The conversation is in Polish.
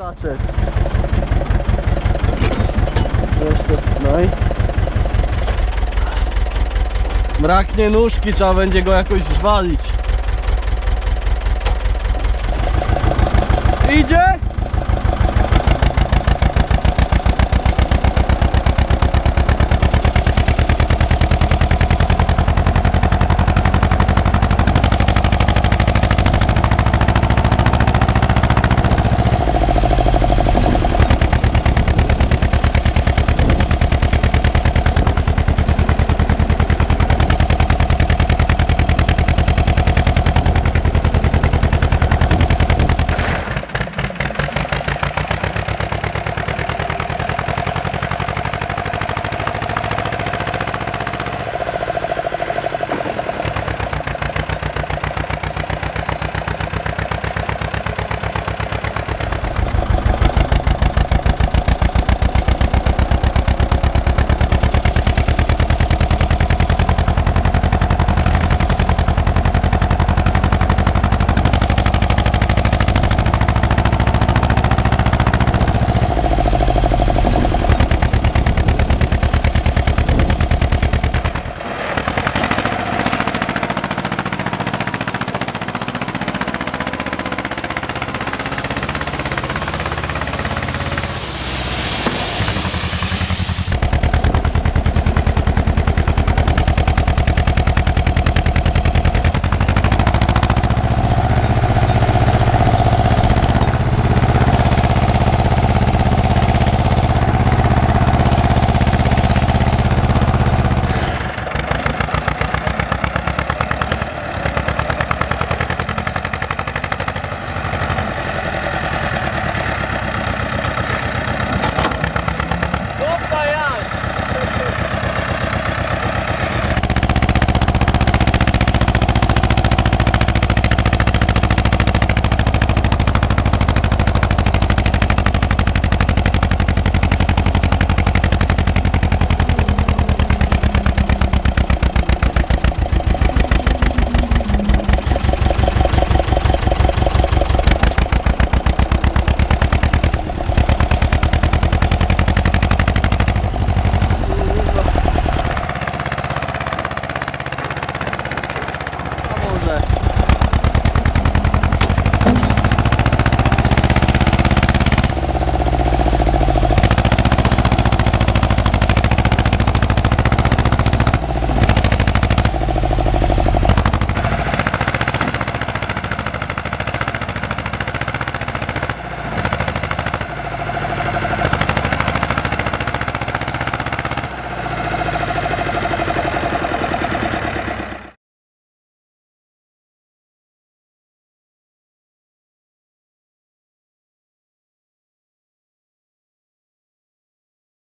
started. Braknie nóżki, trzeba będzie go jakoś zwalić. Idzie?